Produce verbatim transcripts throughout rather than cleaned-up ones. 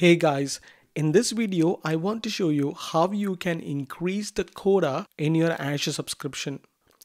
Hey guys, in this video, I want to show you how you can increase the quota in your Azure subscription.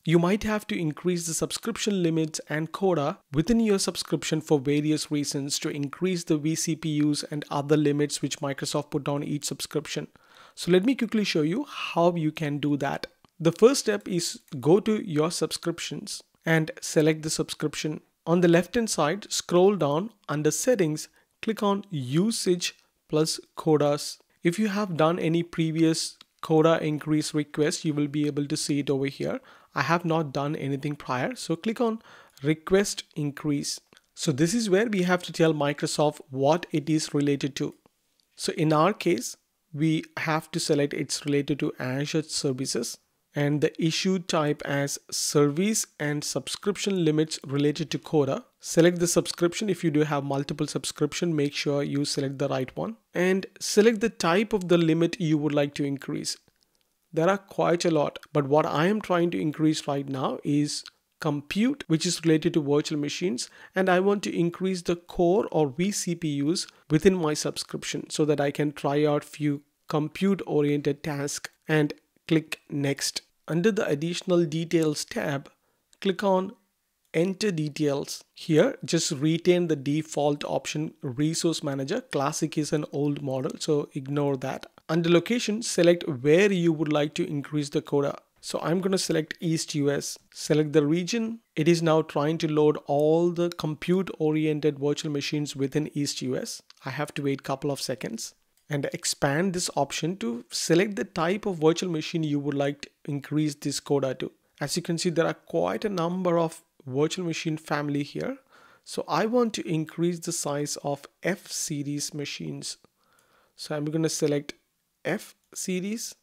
You might have to increase the subscription limits and quota within your subscription for various reasons to increase the vCPUs and other limits which Microsoft put on each subscription. So let me quickly show you how you can do that. The first step is go to your subscriptions and select the subscription. On the left hand side, scroll down under settings, click on usage plus quotas. If you have done any previous quota increase request, you will be able to see it over here. I have not done anything prior, so click on request increase. So this is where we have to tell Microsoft what it is related to. So in our case, we have to select it's related to Azure services and the issue type as service and subscription limits related to quota. Select the subscription. If you do have multiple subscription, make sure you select the right one and select the type of the limit you would like to increase. There are quite a lot, but what I am trying to increase right now is compute, which is related to virtual machines, and I want to increase the core or vCPUs within my subscription so that I can try out few compute oriented tasks and click next. Under the additional details tab, click on enter details. Here, just retain the default option Resource Manager. Classic is an old model, so ignore that. Under location, select where you would like to increase the quota. So I'm going to select East U S, select the region. It is now trying to load all the compute oriented virtual machines within East U S. I have to wait a couple of seconds. And expand this option to select the type of virtual machine you would like to increase this quota to. As you can see, there are quite a number of virtual machine family here. So I want to increase the size of F series machines. So I'm going to select F series,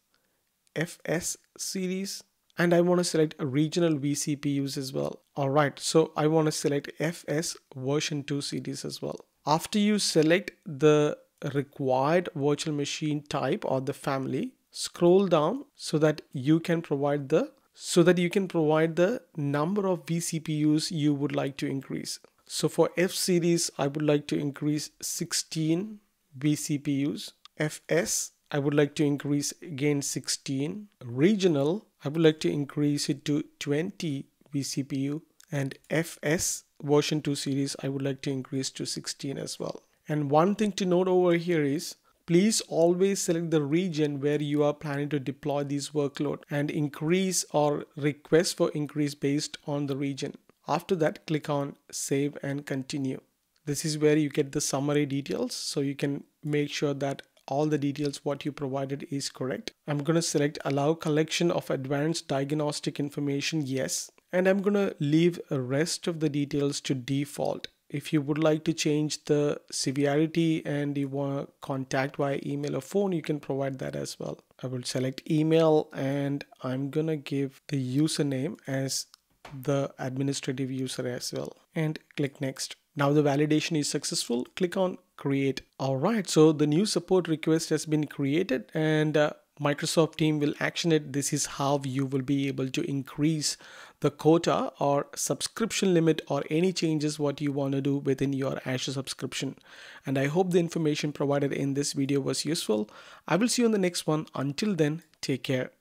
F S series, and I want to select regional vCPUs as well. All right, so I want to select F S version two series as well. After you select the required virtual machine type or the family, scroll down so that you can provide the so that you can provide the number of vCPUs you would like to increase. So for F series, I would like to increase sixteen vCPUs. F S, I would like to increase again sixteen. Regional, I would like to increase it to twenty vCPU, and F S version two series, I would like to increase to sixteen as well. And one thing to note over here is, please always select the region where you are planning to deploy these workload and increase or request for increase based on the region. After that, click on save and continue. This is where you get the summary details, so you can make sure that all the details what you provided is correct. I'm going to select allow collection of advanced diagnostic information, yes, and I'm going to leave the rest of the details to default. If you would like to change the severity and you want to contact via email or phone, you can provide that as well. I will select email and I'm going to give the username as the administrative user as well and click next. Now the validation is successful. Click on create. All right, so the new support request has been created and uh, Microsoft team will action it. This is how you will be able to increase the quota or subscription limit or any changes what you want to do within your Azure subscription. And I hope the information provided in this video was useful. I will see you on the next one. Until then, take care.